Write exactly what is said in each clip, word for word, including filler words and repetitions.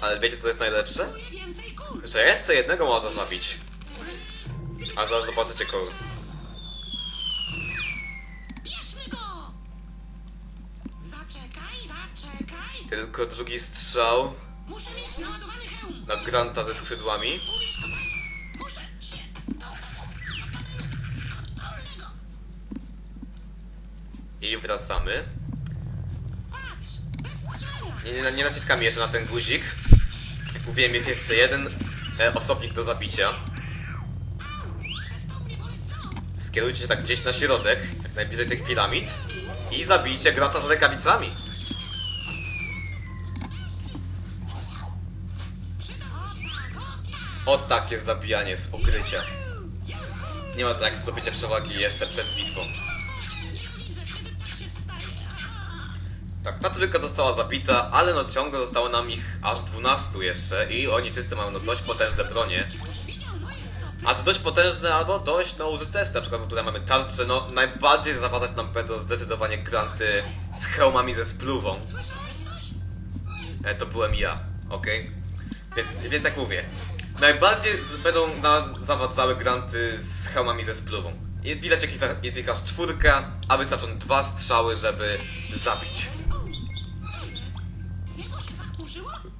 Ale wiecie co jest najlepsze? Że jeszcze jednego można zabić. A zaraz zobaczycie kogo. Tylko drugi strzał. Na Grunta ze skrzydłami. I wracamy. Nie, nie, nie naciskamy jeszcze na ten guzik. Jak mówiłem, jest jeszcze jeden e, osobnik do zabicia. Skierujcie się tak gdzieś na środek, jak najbliżej tych piramid. I zabijcie Grunta z rękawicami. O, takie zabijanie z ukrycia. Nie ma tak zdobycia przewagi jeszcze przed bitwą. Tak, ta trójka została zabita, ale no ciągle zostało nam ich aż dwunastu jeszcze i oni wszyscy mają no dość potężne bronie. A czy dość potężne albo dość no użyteczne, na przykład tutaj mamy tarcze, no najbardziej zawadzać nam będą zdecydowanie Grunty z hełmami ze spluwą. E, to byłem ja, okej? Wie, więc jak mówię, najbardziej będą nam zawadzały Grunty z hełmami ze spluwą. I widać, jak jest ich aż czwórka, a wystarczą dwa strzały, żeby zabić.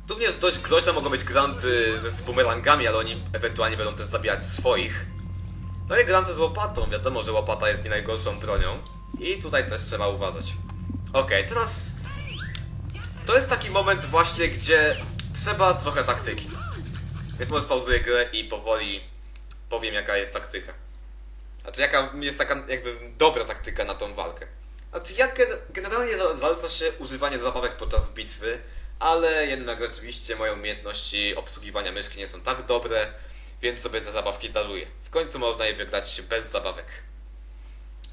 Również dość groźne mogą być Grunty ze z bumerangami, ale oni ewentualnie będą też zabijać swoich. No i Grunty z łopatą. Wiadomo, że łopata jest nie najgorszą bronią. I tutaj też trzeba uważać. Okej, okay, teraz... To jest taki moment właśnie, gdzie trzeba trochę taktyki. Więc może spauzuję grę i powoli powiem, jaka jest taktyka. Znaczy, jaka jest taka jakby dobra taktyka na tą walkę. Znaczy, ja generalnie zaleca się używanie zabawek podczas bitwy, ale jednak rzeczywiście moje umiejętności obsługiwania myszki nie są tak dobre, więc sobie te zabawki daruję. W końcu można je wygrać bez zabawek.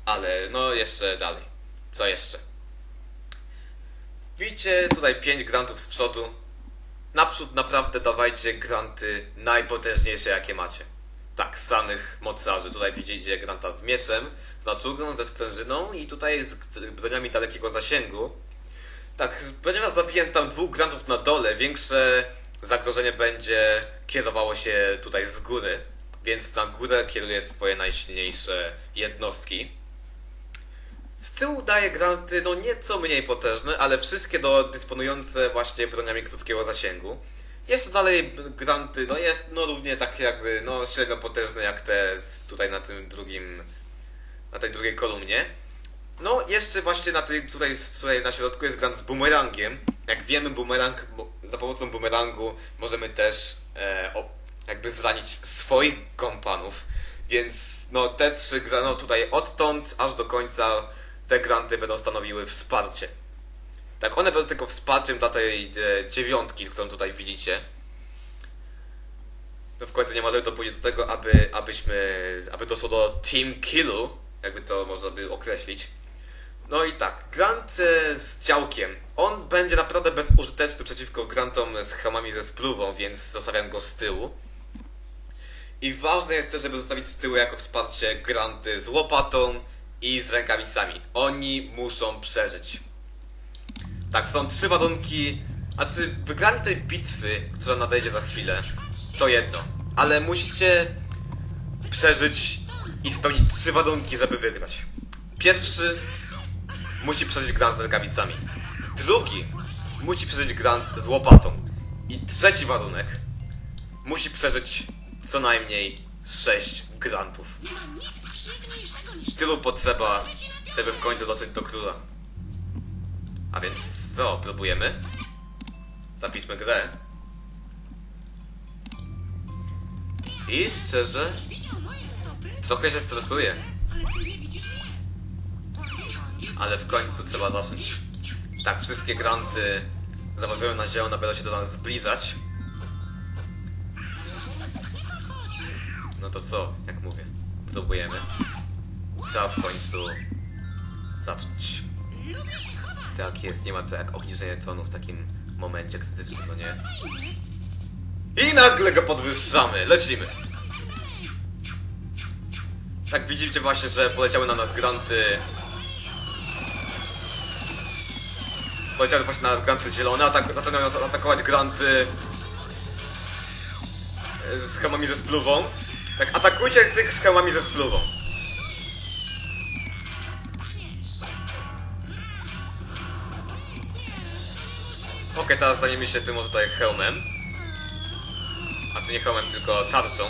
Ale no jeszcze dalej. Co jeszcze? Widzicie tutaj pięć Gruntów z przodu. Naprzód naprawdę dawajcie Grunty najpotężniejsze, jakie macie. Tak, samych mocarzy. Tutaj widzicie Grunta z mieczem, z maczugą, ze sprężyną i tutaj z broniami dalekiego zasięgu. Tak, ponieważ zabiję tam dwóch Gruntów na dole, większe zagrożenie będzie kierowało się tutaj z góry, więc na górę kieruję swoje najsilniejsze jednostki. Z tyłu daję Grunty, no nieco mniej potężne, ale wszystkie do dysponujące właśnie broniami krótkiego zasięgu. Jeszcze dalej Grunty, no jest no równie takie jakby no średnio potężne jak te z tutaj na tym drugim, na tej drugiej kolumnie. No jeszcze właśnie na tej, tutaj, tutaj na środku jest Grunt z bumerangiem. Jak wiemy, bumerang, za pomocą bumerangu możemy też e, o, jakby zranić swoich kompanów. Więc no te trzy no tutaj odtąd aż do końca te Grunty będą stanowiły wsparcie. Tak, one będą tylko wsparciem dla tej e, dziewiątki, którą tutaj widzicie. No w końcu nie możemy dopuścić do tego, aby, abyśmy, aby doszło do team killu, jakby to można by określić. No i tak, Grunt e, z działkiem. On będzie naprawdę bezużyteczny przeciwko Gruntom z hełmami ze spluwą, więc zostawiam go z tyłu. I ważne jest też, żeby zostawić z tyłu jako wsparcie Grunty z łopatą i z rękawicami. Oni muszą przeżyć. Tak, są trzy warunki, a czy wygranie tej bitwy, która nadejdzie za chwilę, to jedno. Ale musicie przeżyć i spełnić trzy warunki, żeby wygrać. Pierwszy, musi przeżyć Grunt z rękawicami. Drugi, musi przeżyć Grunt z łopatą. I trzeci warunek, musi przeżyć co najmniej sześć Gruntów. Tylu potrzeba, żeby w końcu dotrzeć do króla. A więc co? Próbujemy? Zapiszmy grę. I szczerze... Trochę się stresuję. Ale w końcu trzeba zacząć. Tak, wszystkie Grunty zabawiają na zielono, będą się do nas zbliżać. No to co? Jak mówię. Próbujemy. Trzeba w końcu... zacząć. Tak jest, nie ma to jak obniżenie tonu w takim momencie krytycznym, no nie? I nagle go podwyższamy! Lecimy! Tak widzicie właśnie, że poleciały na nas Grunty... Poleciały właśnie na nas Grunty zielone, atak zaczynają nas atakować Grunty z hamami ze spluwą. Tak, atakujcie tych z hamami ze spluwą. Okej, okay, teraz zajmiemy się tym, może tutaj hełmem. A to nie hełmem, tylko tarczą.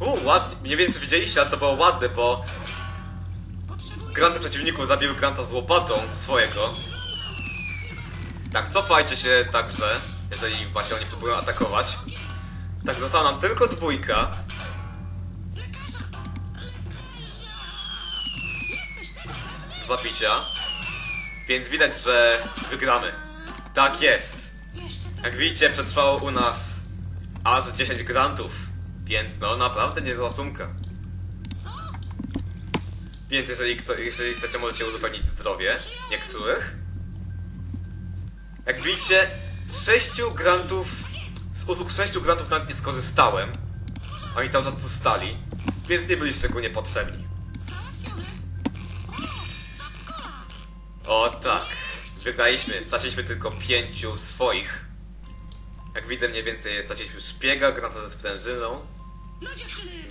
Uuu, ładnie. Mniej więcej widzieliście, ale to było ładne, bo Grunt przeciwników zabił Grunta z łopatą swojego. Tak, cofajcie się także, jeżeli właśnie oni próbują atakować. Tak, została nam tylko dwójka. Do zabicia. Więc widać, że wygramy. Tak jest. Jak widzicie, przetrwało u nas aż dziesięć Gruntów. Więc no naprawdę niezła sumka. Więc jeżeli, jeżeli chcecie, możecie uzupełnić zdrowie niektórych. Jak widzicie, sześciu Gruntów, z usług sześciu Gruntów nawet nie skorzystałem. Oni cały czas stali, więc nie byli szczególnie potrzebni. O tak, wygraliśmy, straciliśmy tylko pięciu swoich. Jak widzę, mniej więcej straciliśmy szpiega, Grunta ze sprężyną,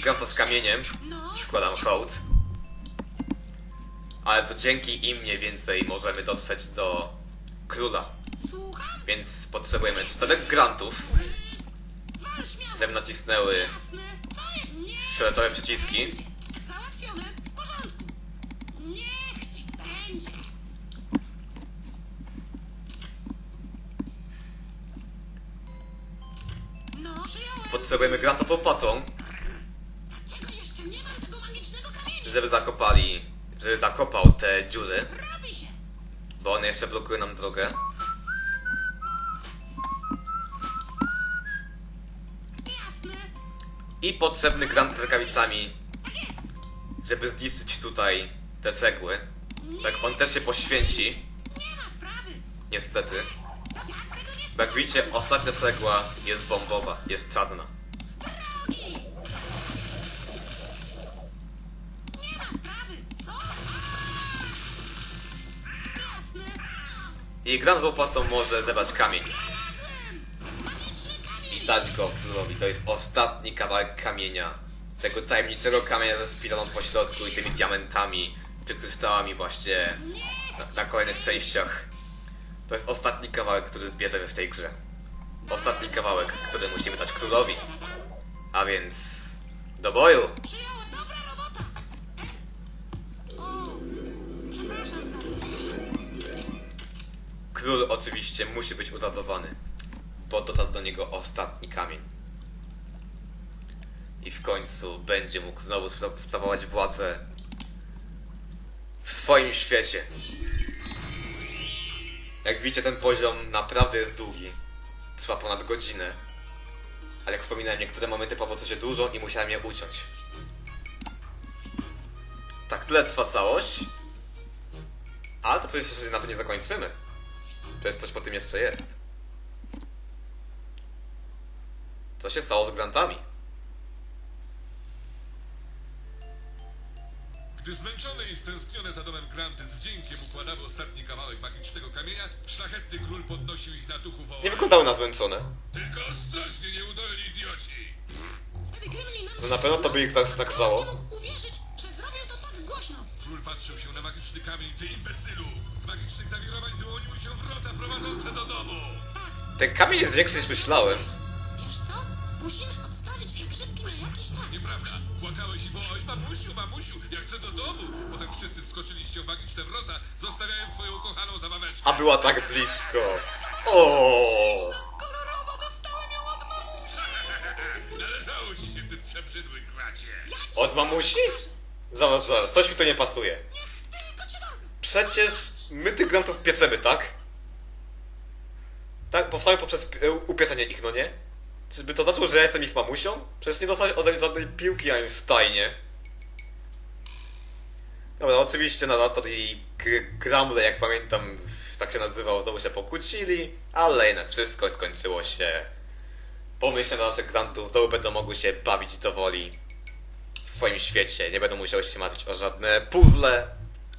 Grunta z kamieniem, składam hołd. Ale to dzięki im mniej więcej możemy dotrzeć do króla. Więc potrzebujemy czterech Gruntów, żeby nacisnęły fioletowe przyciski. Potrzebujemy Grunta z łopatą, żeby zakopali, żeby zakopał te dziury, bo one jeszcze blokują nam drogę. I potrzebny Grunt z rękawicami, żeby zniszczyć tutaj te cegły. Tak, on też się poświęci. Niestety. Jak widzicie, ostatnia cegła jest bombowa, jest czarna. I Grunt z łopatą może zebrać kamień i dać go królowi. To jest ostatni kawałek kamienia. Tego tajemniczego kamienia ze spiralą po środku i tymi diamentami, czy kryształami właśnie na, na kolejnych częściach. To jest ostatni kawałek, który zbierzemy w tej grze. Ostatni kawałek, który musimy dać królowi. A więc... do boju! Król oczywiście musi być uratowany, bo dotarł do niego ostatni kamień. I w końcu będzie mógł znowu spra sprawować władzę w swoim świecie. Jak widzicie, ten poziom naprawdę jest długi. Trwa ponad godzinę. Ale jak wspominałem, niektóre momenty po prostu się dużo i musiałem je uciąć. Tak, tyle trwa całość. Ale to przecież na to nie zakończymy. Przecież coś po tym jeszcze jest. Co się stało z Gruntami? Gdy zmęczone i stęsknione za domem Grunty z wdziękiem układały ostatni kawałek magicznego kamienia, szlachetny król podnosił ich na duchu wołając... Nie wyglądały na zmęczone. Tylko ostrożnie, nieudolni idioci! Wtedy Gremlin nawet... No na pewno to by ich zagrzało. Nie mógł uwierzyć, że zrobił to tak głośno. Król patrzył się na magiczny kamień, ty imbecylu! Z magicznych zawirowań wyłoniły się wrota prowadzące do domu! Tak. Ten kamień jest większy niż myślałem. Wiesz co? Musimy odstawić te grzybki na jakiś czas. Nieprawda. Płakałeś i wołałeś, mamusiu, mamusiu, ja chcę do domu. Potem wszyscy wskoczyliście o magiczne wrota, zostawiając swoją ukochaną zabaweczkę. A była tak blisko. Oooo. Kolorowo dostałem ją od mamusi. Należało ci się, ty przebrzydły kracie. Od mamusi? Zaraz, zaraz, coś mi tu nie pasuje. Przecież my tych Gruntów pieczemy, tak? Tak, powstały poprzez upieczenie ich, no nie? Czyżby to znaczyło, że ja jestem ich mamusią? Przecież nie dostałeś ode mnie żadnej piłki ani stajnie. Dobra, oczywiście narrator i Gramble, jak pamiętam, tak się nazywał, znowu się pokłócili, ale jednak wszystko skończyło się pomyślnie, że Gruntów znowu będą mogły się bawić do woli w swoim świecie. Nie będą musiały się martwić o żadne puzzle,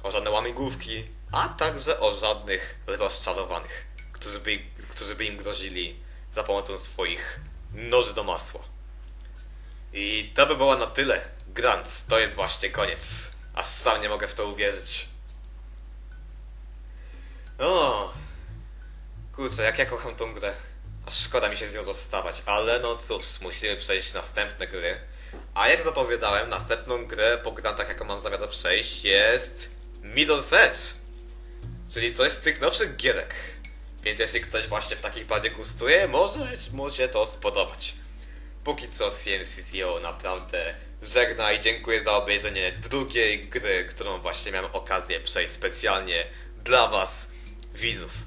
o żadne łamigłówki, a także o żadnych rozczarowanych, którzy by, którzy by im grozili za pomocą swoich noży do masła. I to by było na tyle. Gruntz, to jest właśnie koniec. A sam nie mogę w to uwierzyć. O, kurczę, jak ja kocham tą grę. Aż szkoda mi się z nią rozstawać, ale no cóż, musimy przejść następne gry. A jak zapowiadałem, następną grę po Gruntach, jaką mam zamiar przejść, jest Mirror's Edge, czyli coś z tych nowszych gierek. Więc jeśli ktoś właśnie w takich bardziej gustuje, może mu się to spodobać. Póki co C M C naprawdę żegna i dziękuję za obejrzenie drugiej gry, którą właśnie miałem okazję przejść specjalnie dla was, widzów.